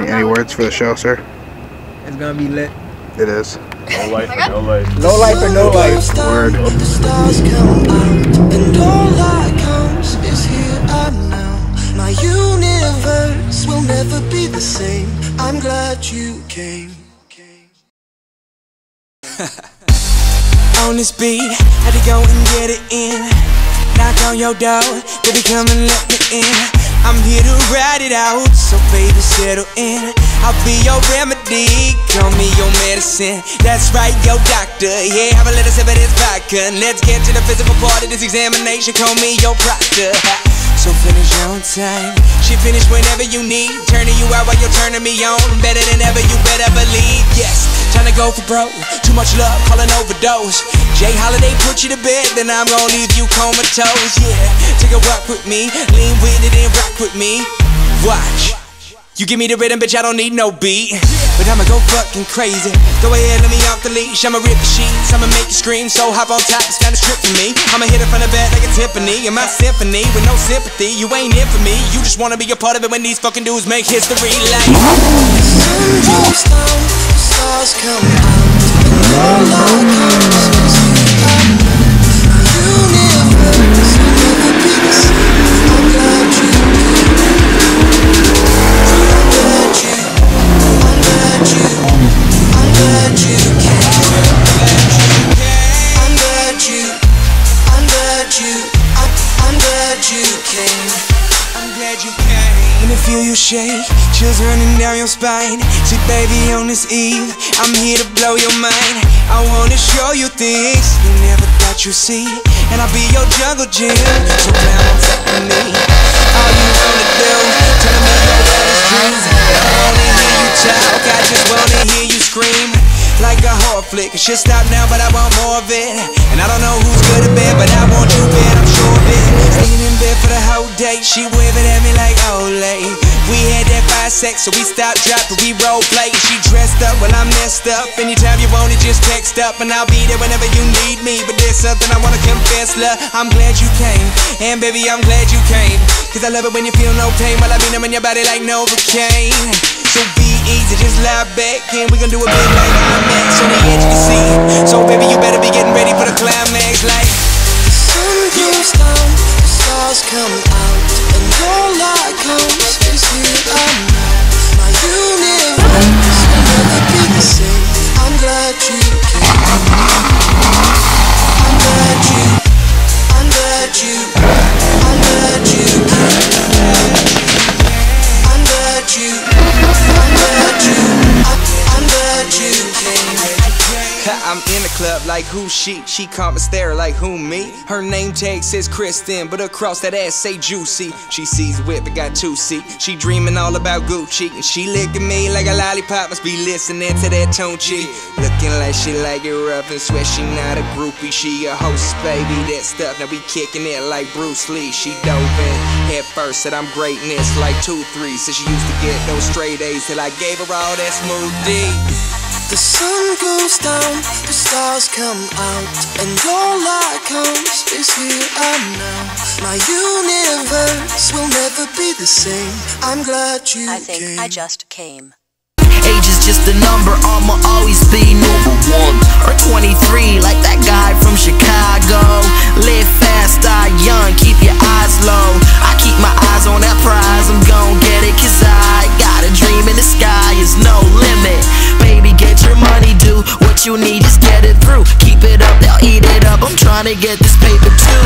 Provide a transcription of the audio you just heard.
Any words for the show, sir? It's gonna be lit. It is. No life or no life. No life or no life. Word. The stars come out, and all that comes is here and now. My universe will never be the same. I'm glad you came. On this beat, had to go and get it in. Knock on your door, baby, come and let me in. I'm here to ride it out, so baby, settle in. I'll be your remedy, call me your medicine. That's right, your doctor, yeah, have a little sip of this vodka. Let's get to the physical part of this examination, call me your proctor. So finish on time. She finish whenever you need. Turning you out while you're turning me on. Better than ever, you better believe. Yes, trying to go for broke. Too much love, call an overdose. Jay Holiday put you to bed, then I'm gonna leave you comatose. Yeah, take a walk with me, lean with it and rock with me. Watch, you give me the rhythm, bitch, I don't need no beat. But I'ma go fucking crazy. Go ahead, let me off the leash. I'ma rip the sheets, I'ma make you scream. So hop on top, it's kinda strip for me. I'ma hit it from the back like a Tiffany. In my symphony, with no sympathy. You ain't in for me, you just wanna be a part of it. When these fucking dudes make history like sun goes down, stars come out, and all I comes is here and now. My universe will never be the same. I'm glad you came. I'm glad you came. When I feel you shake, chills running down your spine. See, baby, on this eve, I'm here to blow your mind. I wanna show you things you never thought you'd see, and I'll be your jungle gym. So climb on top of me. All you wanna do, tell me your love's dreams. I wanna hear you talk, I just wanna hear you scream. Like a horror flick, it should stop now, but I want more of it. And I don't know who's good at bed, but I want you bed, I'm sure of it. Staying in bed for the whole day, she waving at me like Olay. We had that fire sex, so we stopped, dropped, but we role play. She dressed up, well I'm messed up. Anytime you want it, just text up, and I'll be there whenever you need me. But there's something I wanna confess, love, I'm glad you came. And baby, I'm glad you came, cause I love it when you feel no pain, while I be numbing your body like Novocaine. So be easy, just lie back, and we gon' do a bit like I'm at. So the edge you can see, so baby, you better be getting ready for the climax. Like the sun goes down, the stars come out, and all that comes is here and now. My universe will never be the same. I'm glad you came. I'm in the club like who she? She come and stare like who me? Her name tag says Kristen, but across that ass say Juicy. She sees whip, but got 2 seat. She dreaming all about Gucci, and she licking me like a lollipop. Must be listening to that tone chi. Looking like she like it rough and sweat. She not a groupie, she a hostess, baby. That stuff now we kicking it like Bruce Lee. She dove in head first, said I'm greatness like 2-3. Said she used to get those straight A's till I gave her all that smooth D. The sun goes down, the stars come out, and all that comes is here and now. My universe will never be the same. I'm glad you came. I think I just came. Age is just a number, I'ma always be number 1 or 23, like that guy from Chicago. Live fast, die young, keep your eyes low. I keep my eyes on that prize, I'm gon' get it, cause I got a dream in the sky, is no limit. Baby, get your money, do what you need, just get it through. Keep it up, they'll eat it up, I'm trying to get this paper too.